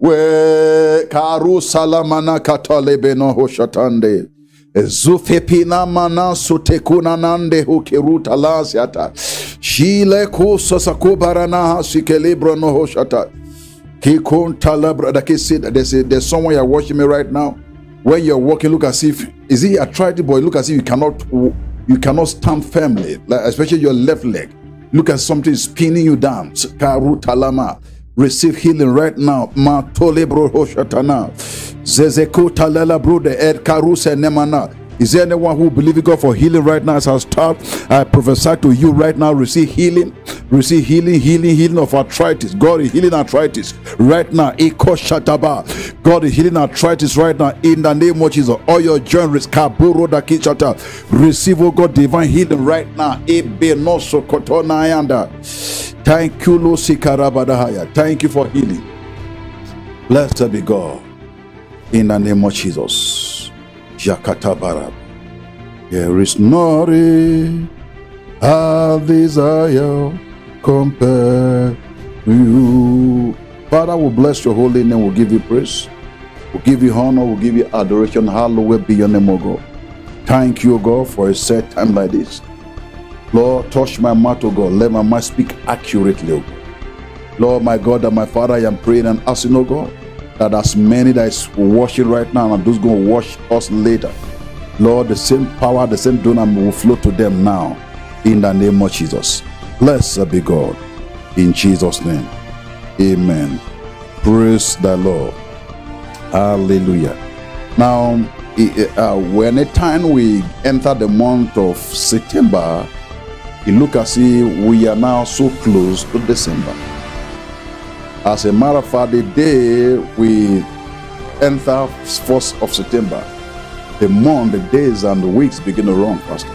We karu salamana katalebeno hoshatande. Zufepina mana sotekuna nande hukeruta laziata. Shile kusasa kubarana sikelebro no hoshata. There's someone you're watching me right now. When you're walking, look as if, is he a attractive boy? Look as if you cannot stand firmly, like especially your left leg. Look as something spinning you down. Karu talama. Receive healing right now. Matolebro hoshatana. Zezeko talela brode ed karuse nemana. Is there anyone who believes God for healing right now? As I start, I prophesy to you right now, receive healing. Receive healing, healing of arthritis. God is healing arthritis right now. God is healing arthritis right now. In the name of Jesus, all your joints, receive, oh God, divine healing right now. Thank you, Lucy. Thank you for healing. Blessed be God. In the name of Jesus. Jakatabarab. There is no desire compare you. Father, will bless your holy name. We'll give you praise. We'll give you honor. We'll give you adoration. Hallowed be your name, O God. Thank you, O God, for a set time like this. Lord, touch my mouth, O God. Let my mouth speak accurately, O God. Lord, my God, and my Father, I am praying and asking, O God, that as many that is watching right now and those going to watch us later, Lord, the same power, the same dynamo will flow to them now, in the name of Jesus. Blessed be God, in Jesus' name. Amen. Praise the Lord. Hallelujah. Now, when a time we enter the month of September, it looks as if we are now so close to December. As a matter of fact, the day we enter 1st of September, the month, the days, and the weeks begin to run faster.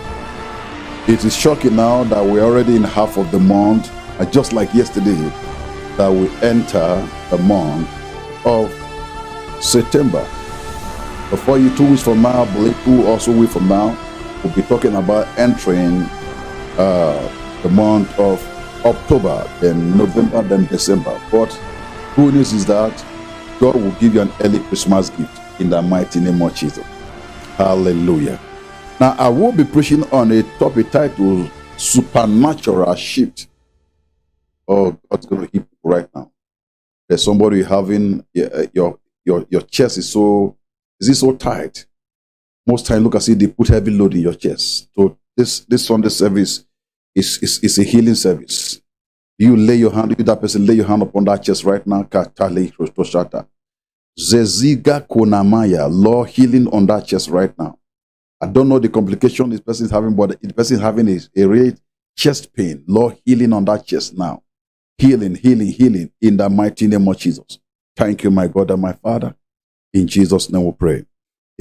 It is shocking now that we're already in half of the month, and just like yesterday, that we enter the month of September. Before you 2 weeks from now, believe you also week from now, we'll be talking about entering the month of October, then November, then December. But good news is that God will give you an early Christmas gift in the mighty name of Jesus. Hallelujah. Now, I will be preaching on a topic titled Supernatural Shift. Oh, God's going to hit you right now. There's somebody having your chest is so tight. Most time, look, I see they put heavy load in your chest. So this Sunday service is a healing service. You lay your hand, that person lay your hand upon that chest right now. Zeziga konamaya, Lord, healing on that chest right now. I don't know the complication this person is having, but the person is having a real chest pain. Lord, healing on that chest now. Healing, healing, healing in the mighty name of Jesus. Thank you, my God and my Father. In Jesus' name we pray.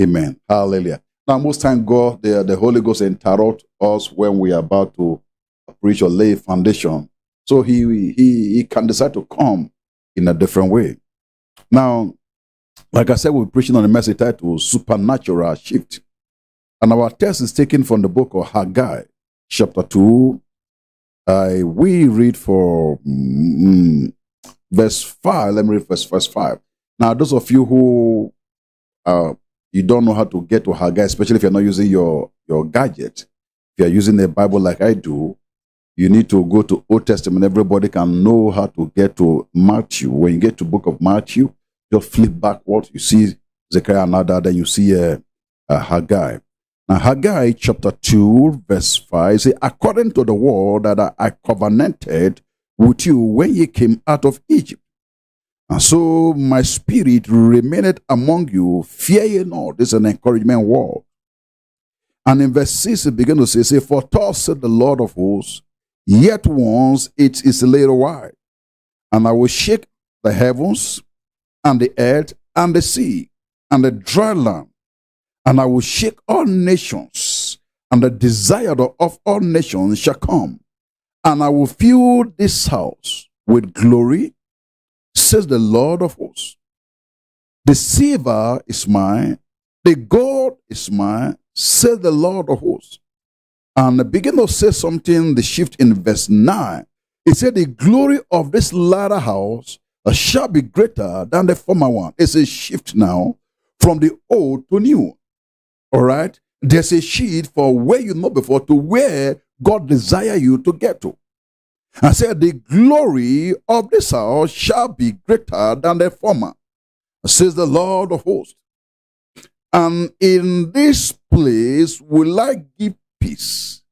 Amen. Hallelujah. Now, most time, God, the Holy Ghost interrupts us when we are about to preach or lay foundation. So he can decide to come in a different way. Now, like I said, we're preaching on a message titled Supernatural Shift. And our text is taken from the book of Haggai, chapter 2. We read for verse 5. Let me read verse 5. Now, those of you who you don't know how to get to Haggai, especially if you're not using your gadget, if you're using a Bible like I do, you need to go to Old Testament. Everybody can know how to get to Matthew. When you get to book of Matthew, just flip backward. You see Zechariah and Hannah, then you see Haggai. Now, Haggai chapter 2, verse 5 says, according to the word that I covenanted with you when ye came out of Egypt. And so my spirit remained among you, fear ye not. This is an encouragement word. And in verse 6, it begins to say, for thus said the Lord of hosts, yet once it is a little while, and I will shake the heavens and the earth and the sea and the dry land, and I will shake all nations, and the desire of all nations shall come, and I will fill this house with glory, says the Lord of hosts. The silver is mine, the gold is mine, says the Lord of hosts. And begin to say something, the shift in verse 9. It said, the glory of this latter house shall be greater than the former one. It's a shift now from the old to new. All right? There's a shift for where you know before to where God desires you to get to. And said, the glory of this house shall be greater than the former, says the Lord of hosts. And in this place will I give peace,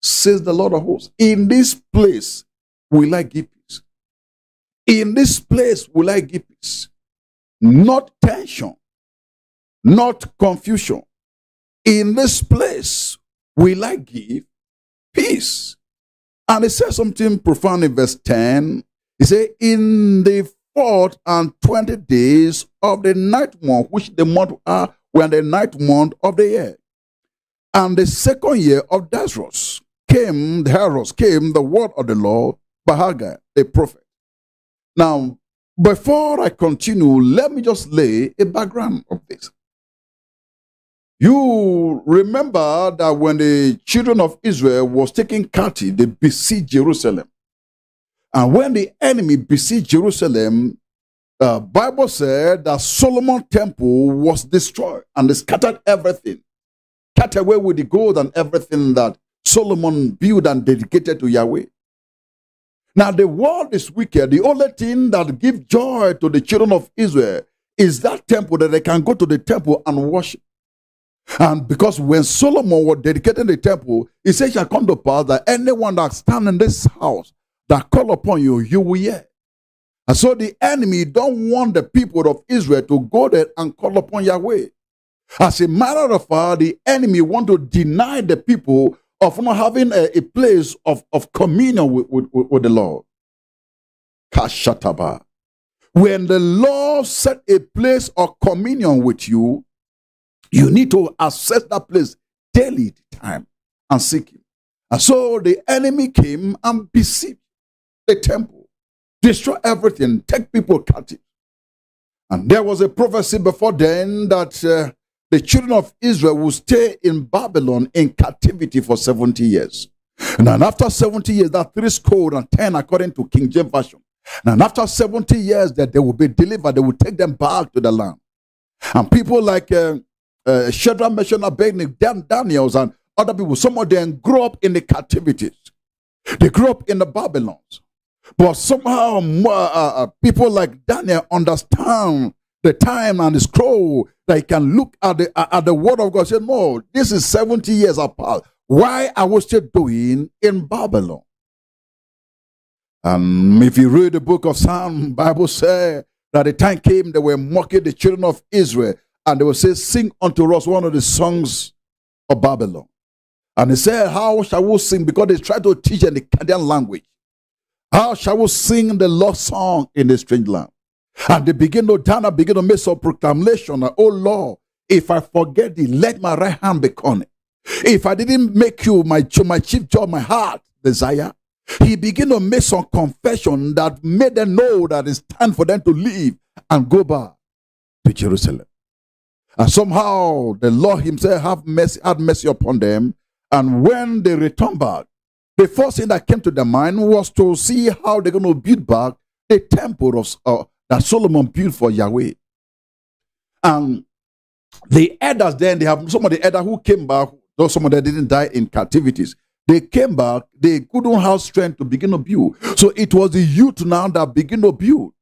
says the Lord of hosts. In this place will I give peace. In this place will I give peace. Not tension, not confusion. In this place will I give peace. And it says something profound in verse 10. It says, in the 4th and 20 days of the ninth month, which the month are when the ninth month of the year, and the second year of Darius came the word of the Lord by Haggai, a prophet. Now, before I continue, let me just lay a background of this. You remember that when the children of Israel was taken captive, they besieged Jerusalem. And when the enemy besieged Jerusalem, the Bible said that Solomon's temple was destroyed and they scattered everything. Cut away with the gold and everything that Solomon built and dedicated to Yahweh. Now the world is wicked. The only thing that gives joy to the children of Israel is that temple, that they can go to the temple and worship. And because when Solomon was dedicating the temple, he said, it shall come to pass that anyone that stands in this house that call upon you, you will hear. And so the enemy don't want the people of Israel to go there and call upon Yahweh. As a matter of fact, the enemy want to deny the people of not having a place of communion with the Lord. Kashataba. When the Lord set a place of communion with you, you need to access that place daily time and seek him. And so the enemy came and besieged the temple, destroy everything, take people captive. And there was a prophecy before then that the children of Israel will stay in Babylon in captivity for 70 years. And then after 70 years, that 70 and 10 according to King James Version. And after 70 years that they will be delivered, they will take them back to the land. And people like Shadrach, Meshach, Abednego, Daniel, and other people, some of them grew up in the captivities. They grew up in the Babylons. But somehow people like Daniel understand the time and the scroll that he can look at the word of God and say, no, this is 70 years apart. Why are we still doing in Babylon? And if you read the book of Psalm, Bible says that the time came they were mocking the children of Israel and they will say, sing unto us one of the songs of Babylon. And he said, how shall we sing? Because they tried to teach in the Chaldean language. How shall we sing the Lord's song in the strange land? And they begin to make some proclamation that, oh Lord, if I forget thee, let my right hand be cornered. If I didn't make you my chief joy, my heart desire, he began to make some confession that made them know that it's time for them to leave and go back to Jerusalem. And somehow the Lord himself had mercy upon them. And when they returned back, the first thing that came to their mind was to see how they're going to build back the temple that Solomon built for Yahweh. And the elders then, they have some of the elders who came back, though some of them didn't die in captivities. They came back, they couldn't have strength to begin to build. So it was the youth now that began to build.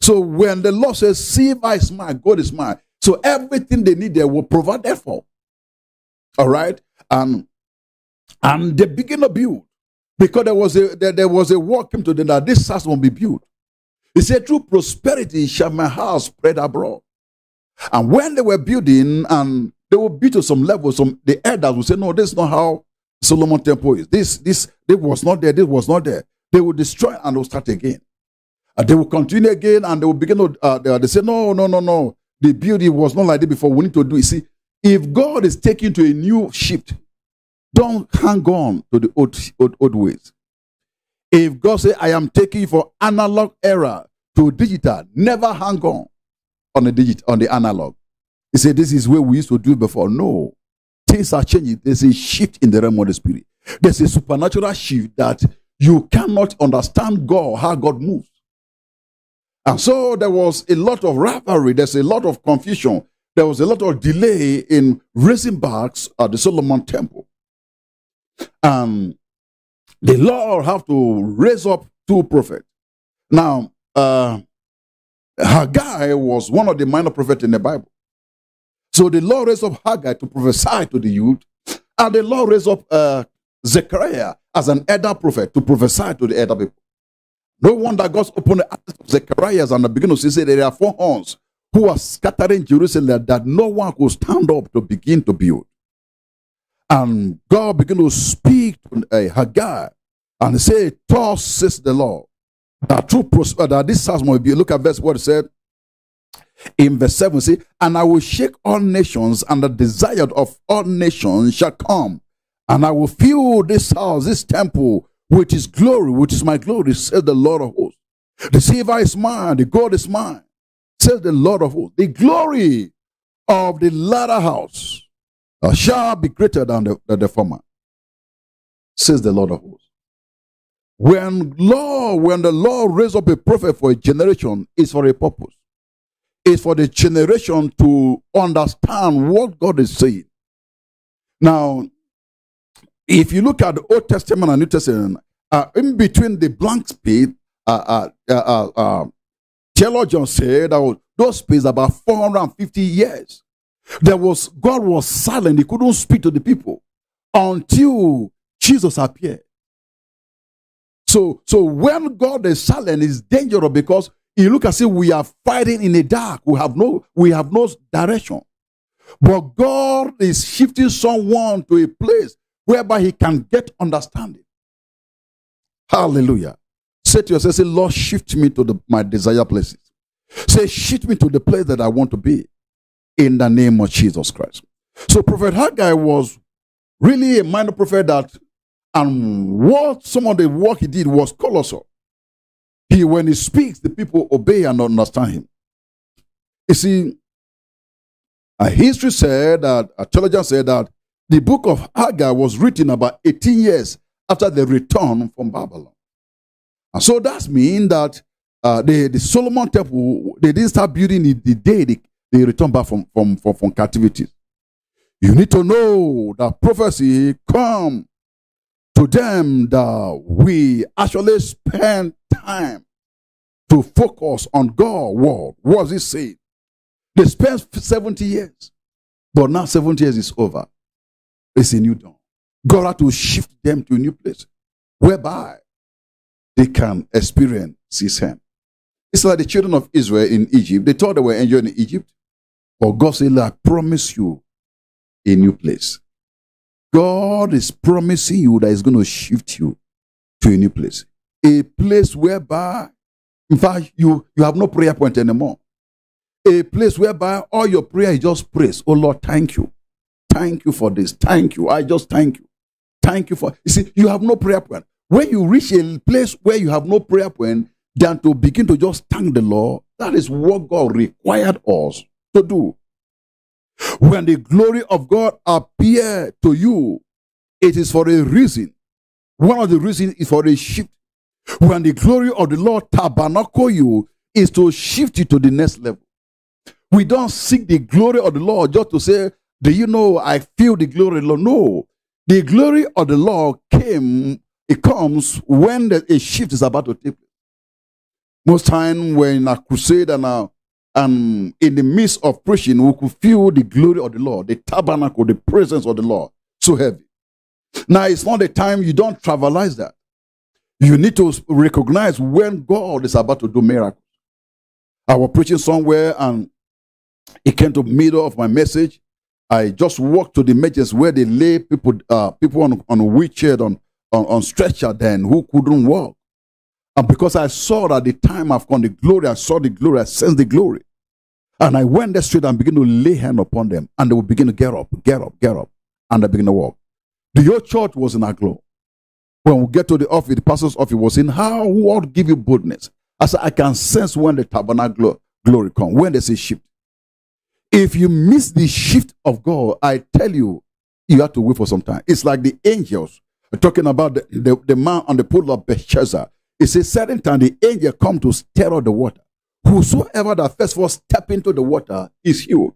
So when the Lord says, see I is mine, God is mine. So everything they need, they will provide for. All right? And they begin to build. Because there was a word came to them that this house won't be built. He said, through prosperity shall my house spread abroad. And when they were building, and they were built to some level, the elders would say, no, this is not how Solomon temple is. This was not there, this was not there. They will destroy and they will start again. And they will continue again, and they will begin to they say, no. The building was not like that before. We need to do it. See, if God is taking to a new shift, don't hang on to the old ways. If God says, I am taking you from analog era to digital, never hang on the analog. He said, this is where we used to do it before. No. Things are changing. There's a shift in the realm of the spirit. There's a supernatural shift that you cannot understand God, how God moves. And so there was a lot of rivalry. There's a lot of confusion. There was a lot of delay in raising barks at the Solomon temple. And the Lord have to raise up two prophets. Now, Haggai was one of the minor prophets in the Bible. So the Lord raised up Haggai to prophesy to the youth. And the Lord raised up Zechariah as an elder prophet to prophesy to the elder people. No wonder God opened the eyes of Zechariah and the beginning to say there are four horns who are scattering Jerusalem that no one could stand up to begin to build. And God began to speak to Haggai and say, "Thus says the Lord, that through that this house will be." Look at verse what it said in verse 7. See, "And I will shake all nations, and the desired of all nations shall come, and I will fill this house, this temple, which is glory, which is my glory, says the Lord of hosts. The silver is mine, the gold is mine, says the Lord of hosts. The glory of the latter house shall be greater than the former, says the Lord of hosts." When the Lord raised up a prophet for a generation, it's for a purpose. It's for the generation to understand what God is saying. Now, if you look at the Old Testament and New Testament, in between the blank space, theologians say that those spaces about 450 years. God was silent. He couldn't speak to the people until Jesus appeared. So when God is silent, it's dangerous because you look and see we are fighting in the dark. We have no direction. But God is shifting someone to a place whereby he can get understanding. Hallelujah. Say to yourself, say, "Lord, shift me to my desired places." Say, "Shift me to the place that I want to be." In the name of Jesus Christ. So Prophet Haggai was really a minor prophet and what some of the work he did was colossal. When he speaks, the people obey and understand him. You see, history said that, a theologian said that the book of Haggai was written about 18 years after the return from Babylon. And so that means that the Solomon temple, they didn't start building it the day they returned back from captivity. You need to know that prophecy come to them that we actually spend time to focus on God's word. What does he say? They spent 70 years, but now 70 years is over. It's a new dawn. God had to shift them to a new place whereby they can experience his hand. It's like the children of Israel in Egypt. They thought they were enjoying Egypt, but God said, "I promise you a new place." God is promising you that he's going to shift you to a new place. A place whereby, in fact, you have no prayer point anymore. A place whereby all your prayer is just praise. "Oh Lord, thank you. Thank you for this. Thank you. I just thank you. Thank you for..." You see, you have no prayer point. When you reach a place where you have no prayer point, than to begin to just thank the Lord, that is what God required us to do. When the glory of God appears to you, it is for a reason. One of the reasons is for a shift. When the glory of the Lord tabernacle you, is to shift you to the next level. We don't seek the glory of the Lord just to say, "Do you know I feel the glory of the Lord?" No. The glory of the Lord comes when a shift is about to take place. Most time we're in a crusade and in the midst of preaching, we could feel the glory of the Lord, the tabernacle, the presence of the Lord, so heavy. Now, it's not the time you don't travelize that. You need to recognize when God is about to do miracles. I was preaching somewhere and it came to the middle of my message. I just walked to the merchants where they lay people on a wheelchair, on stretcher then, who couldn't walk. And because I saw that the time I've come, the glory, I saw the glory, I sensed the glory. And I went there straight and began to lay hand upon them. And they would begin to get up. And they begin to walk. Your church was in our glow. When we get to the office, the pastor's office was in, "How what give you boldness?" I said, "I can sense when the tabernacle glory comes, when there's a shift." If you miss the shift of God, I tell you, you have to wait for some time. It's like the angels talking about the man on the pool of Bethesda. It's a certain time the angel come to stir up the water. whosoever that first of all step into the water is healed.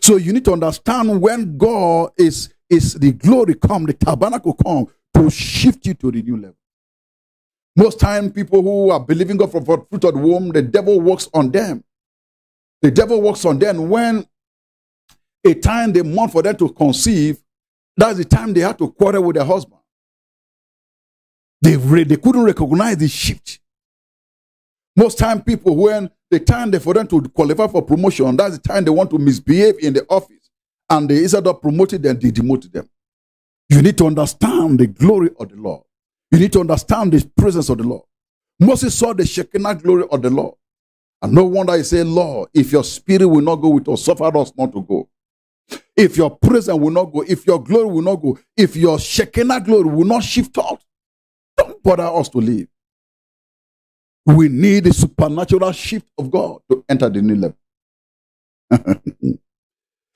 So you need to understand when God is the glory come, the tabernacle come to shift you to the new level. Most time people who are believing God for fruit of the womb, the devil works on them. The devil works on them. When a time they mourn for them to conceive, that's the time they had to quarrel with their husband. They couldn't recognize the shift. Most time people, when the time they for them to qualify for promotion, that's the time they want to misbehave in the office. And they instead of promoting them, they demoted them. You need to understand the glory of the Lord. You need to understand the presence of the Lord. Moses saw the Shekinah glory of the Lord. And no wonder he said, Lord, if your spirit will not go with us, suffer us not to go. If your presence will not go, if your glory will not go, if your Shekinah glory will not shift out, don't bother us to leave. We need a supernatural shift of God to enter the new level.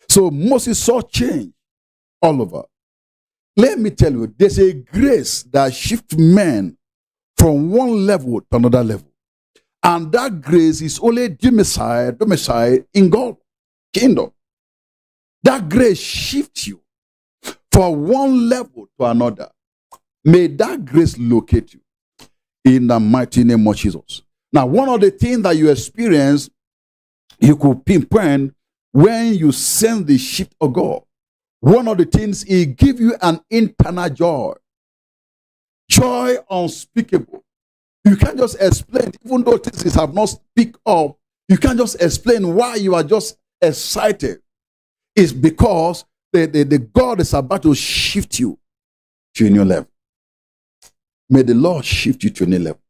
So Moses saw change all over. Let me tell you, there's a grace that shifts men from one level to another level. And that grace is only domiciled in God's kingdom. That grace shifts you from one level to another. May that grace locate you in the mighty name of Jesus. Now, one of the things that you experience, you could pinpoint when you sense the shift of God. One of the things, he gives you an internal joy. Joy unspeakable. You can't just explain, even though things have not picked up, you can't just explain why you are just excited. It's because the God is about to shift you to a new level. May the Lord shift you to a new level.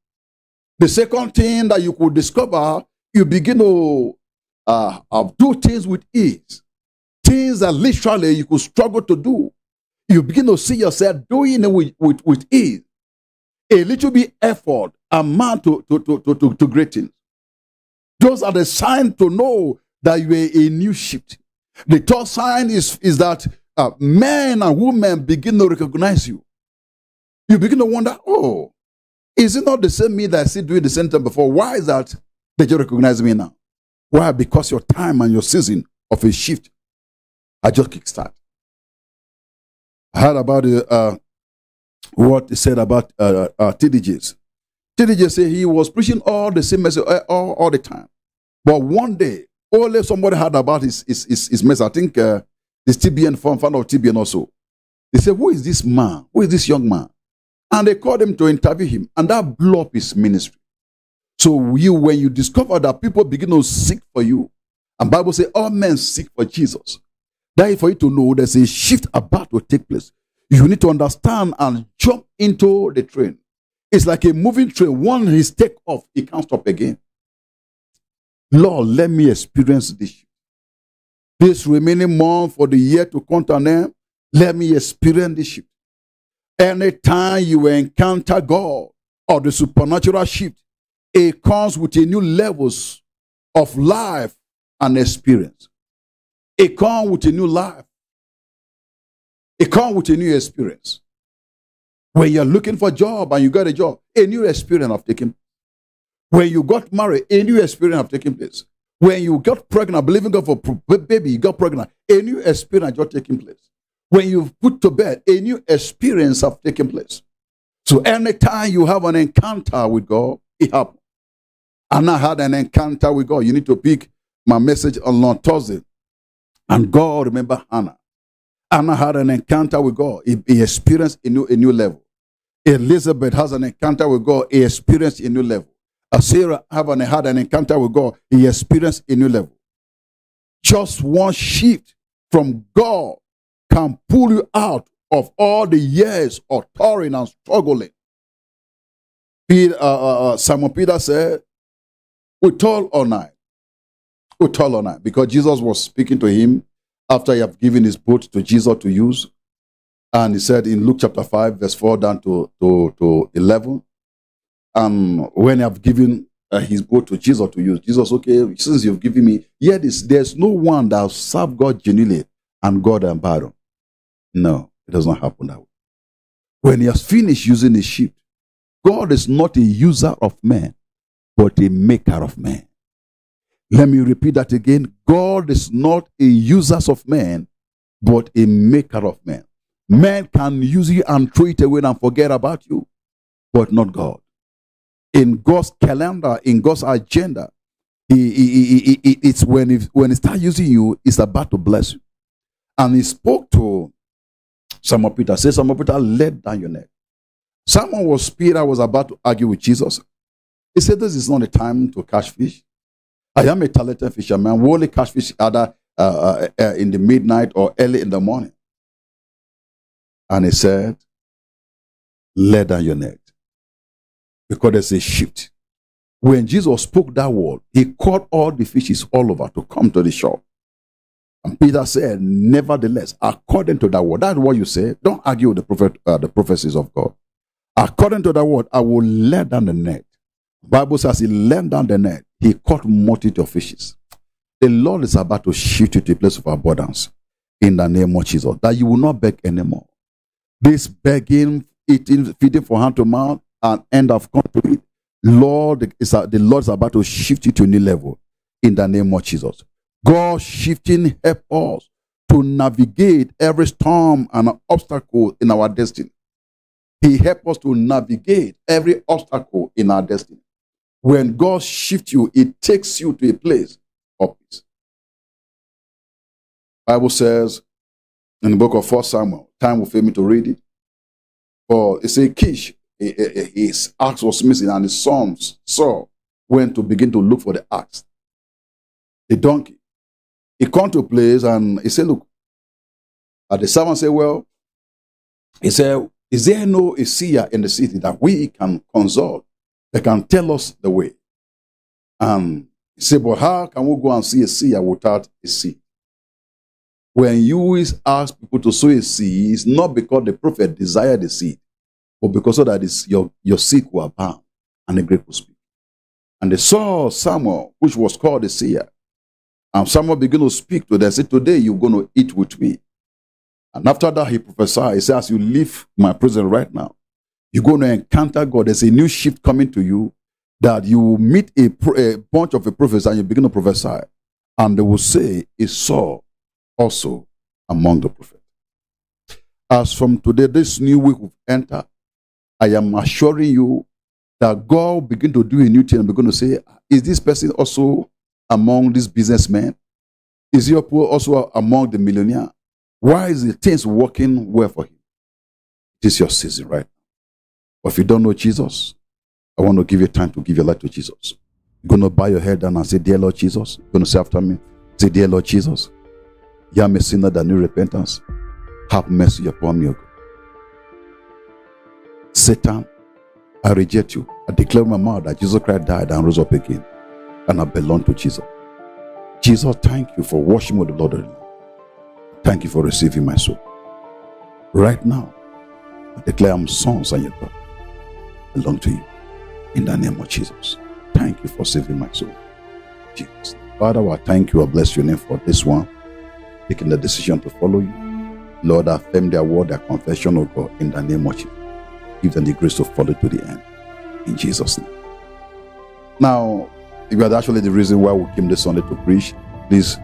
The second thing that you could discover, you begin to do things with ease. Things that literally you could struggle to do. You begin to see yourself doing it with ease. A little bit effort amount to great things. Those are the signs to know that you are a new shift. The third sign is that men and women begin to recognize you. You begin to wonder, oh, is it not the same me that I see doing the same time before? Why is that they just recognize me now? Why? Because your time and your season of a shift I just kickstart. I heard about what he said about TDJs. TDJ said he was preaching all the same message all the time. But one day, only somebody heard about his message. I think this TBN, founder of TBN also. They said, who is this man? Who is this young man? And they called him to interview him. And that blew up his ministry. So you, when you discover that people begin to seek for you, and Bible says all men seek for Jesus. That is for you to know there's a shift about to take place. You need to understand and jump into the train. It's like a moving train. Once it's take off, it can't stop again. Lord, let me experience this shift. This remaining month for the year to come to an end, let me experience this shift. Anytime you encounter God or the supernatural shift, it comes with a new levels of life and experience. It comes with a new life. It comes with a new experience. When you're looking for a job and you got a job, a new experience of taking place. When you got married, a new experience of taking place. When you got pregnant, believing God for a baby, you got pregnant, a new experience of taking place. When you put to bed, a new experience of taking place. So anytime you have an encounter with God, it happens. And I had an encounter with God. You need to pick my message on Thursday. And God, remember Hannah. Hannah had an encounter with God. He experienced a new level. Elizabeth has an encounter with God. He experienced a new level. Asira had an encounter with God. He experienced a new level. Just one shift from God can pull you out of all the years of toiling and struggling. Simon Peter said, we toil all night. We toil all night, because Jesus was speaking to him after he had given his boat to Jesus to use. And he said in Luke chapter 5, verse 4 down to 11, when I have given his boat to Jesus to use, Jesus, okay, since you've given me, yet there's no one that will serve God genuinely and God and barren. No, it does not happen that way. When he has finished using his sheep, God is not a user of men, but a maker of men. Let me repeat that again. God is not a user of men, but a maker of men. Men can use you and throw it away and forget about you, but not God. In God's calendar, in God's agenda, it's when He starts using you, it's about to bless you. And He spoke to Simon Peter. Say, Simon Peter, let down your net. Peter was about to argue with Jesus. He said, this is not the time to catch fish. I am a talented fisherman. We only catch fish either in the midnight or early in the morning. And he said, let down your net. Because there's a shift. When Jesus spoke that word, He caught all the fishes all over to come to the shore. And Peter said, nevertheless, according to that word, that's what you say. Don't argue with the prophecies of God. According to that word, I will let down the net. The Bible says he let down the net. He caught multitude of fishes. The Lord is about to shift you to a place of abundance in the name of Jesus, that you will not beg anymore. This begging, eating, feeding from hand to mouth, and end of conflict. The Lord is about to shift you to a new level in the name of Jesus. God shifting help us to navigate every storm and obstacle in our destiny. He helps us to navigate every obstacle in our destiny. When God shifts you, it takes you to a place of peace. The Bible says in the book of 1 Samuel, time will fail me to read it. For it says, Kish, his axe was missing, and his sons Saul went to begin to look for the axe, the donkey. He came to a place and he said, look. And the servant said, well, he said, is there no seer in the city that we can consult that can tell us the way? He said, but how can we go and see a seer without a seed? When you ask people to sow a seed, it's not because the prophet desired the seed, but because so that is your seed will abound and the grape will speak. And they saw Samuel, which was called a seer. And Samuel began to speak to them. He said, today you're going to eat with me. And after that, he prophesied. He said, as you leave my prison right now, you're going to encounter God. There's a new shift coming to you, that you will meet a bunch of prophets and you begin to prophesy. And they will say, is Saul also among the prophets? As from today, this new week will enter, I am assuring you that God will begin to do a new thing and begin to say, is this person also among these businessmen? Is he also among the millionaire? Why is the things working well for him? It is your season, right? But if you don't know Jesus, I want to give you time to give your life to Jesus. You're going to bow your head down and say, dear Lord Jesus. You're going to say after me, say, dear Lord Jesus, I am a sinner that needs repentance. Have mercy upon me, O God. Satan, I reject you. I declare in my mouth that Jesus Christ died and rose up again, and I belong to Jesus. Jesus, thank you for washing me with the blood of the Lamb. Thank you for receiving my soul. Right now, I declare I'm sons and your daughter. I belong to you. In the name of Jesus, thank you for saving my soul. Jesus. Father, I thank you. I bless your name for this one taking the decision to follow you. Lord, affirm their word, their confession, O God, in the name of Jesus. Give them the grace to follow to the end. In Jesus' name. Now, if you are actually the reason why we came this Sunday to preach, please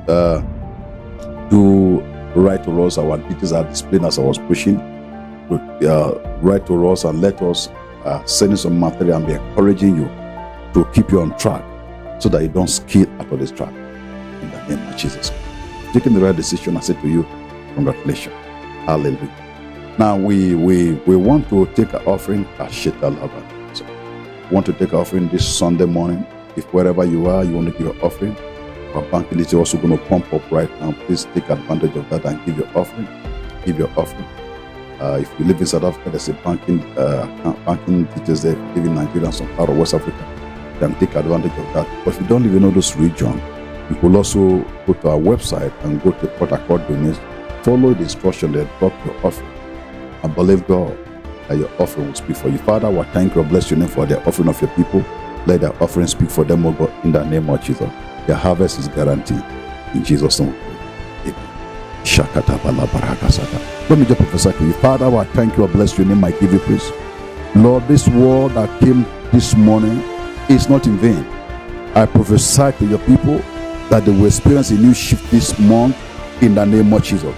do write to us. Our details are displayed as I was pushing. Write to us and let us send you some material and be encouraging you to keep you on track so that you don't skip out of this track. In the name of Jesus. Taking the right decision, I say to you, congratulations. Hallelujah. Now we want to take an offering. So we want to take an offering this Sunday morning. If wherever you are, you want to give an offering, our bank is also going to pump up right now. Please take advantage of that and give your offering. Give your offering. If you live in South Africa, there's a banking details there. If you live in Nigeria and some part of West Africa, you can take advantage of that. But if you don't live in all those regions, you could also go to our website and go to what I call donate. Follow the instruction there, drop your offering. And believe God that your offering will speak for you. Father, we thank you, bless your name for the offering of your people. Let their offering speak for them, O God, in the name of Jesus. Their harvest is guaranteed. In Jesus' name. Amen. Let me just prophesy to you. Father, I thank you, I bless your name, I give you praise. Lord, this word that came this morning is not in vain. I prophesy to your people that they will experience a new shift this month in the name of Jesus.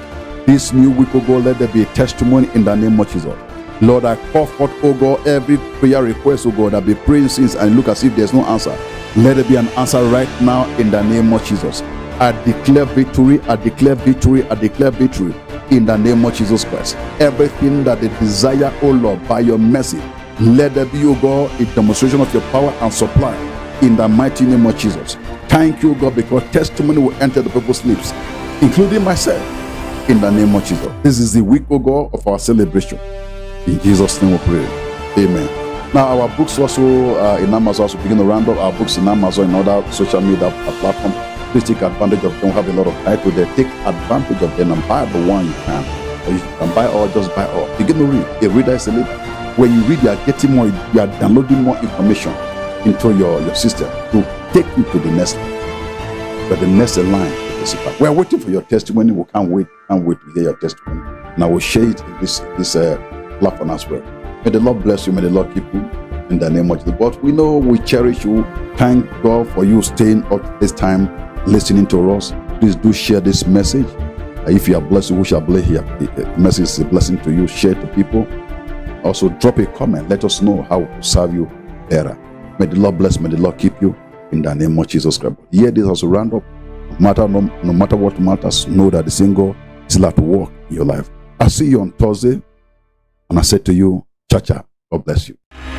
This new week, oh God, let there be a testimony in the name of Jesus. Lord, I call forth, oh God, every prayer request, oh God, I've been praying since and look as if there's no answer. Let there be an answer right now in the name of Jesus. I declare victory, I declare victory, I declare victory in the name of Jesus Christ. Everything that they desire, oh Lord, by your mercy, let there be, oh God, a demonstration of your power and supply in the mighty name of Jesus. Thank you, God, because testimony will enter the people's lips, including myself, in the name of Jesus. This is the week, oh God, of our celebration. In Jesus' name we pray. Amen. Now, our books also in Amazon, so begin to round up our books in Amazon and other social media platforms. Please take advantage of them. We have a lot of title there. Take advantage of them and buy the one you can. Or you can buy all, just buy all. Begin to read. A reader is a leader. When you read, you are getting more, you are downloading more information into your system to take you to the next line. But the next line is we are waiting for your testimony. We can't wait to hear your testimony. And I will share it in this platform as well. May the Lord bless you. May the Lord keep you in the name of Jesus. But we know we cherish you. Thank God for you staying up this time, listening to us. Please do share this message. If you are blessed, we shall bless you. The message is a blessing to you. Share to people. Also drop a comment. Let us know how to serve you better. May the Lord bless. May the Lord keep you in the name of Jesus Christ. Here this also round up. No matter what matters, know that the single is allowed to work in your life. I see you on Thursday, and I said to you, cha-cha, God bless you.